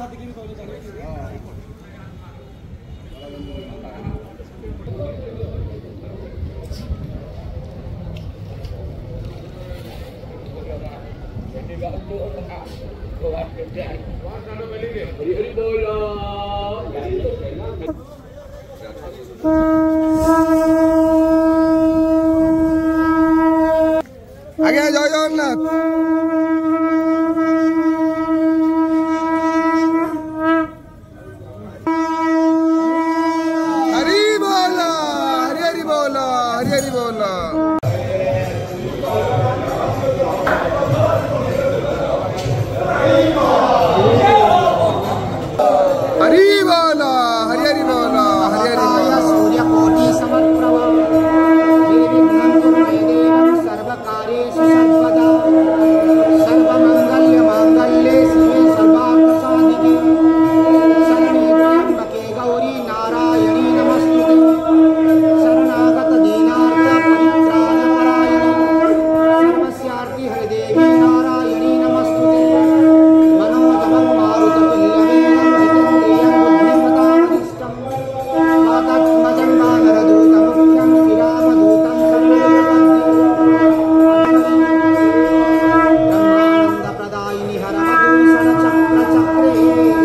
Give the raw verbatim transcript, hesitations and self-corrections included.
आगे जय Jagannath. Thank you.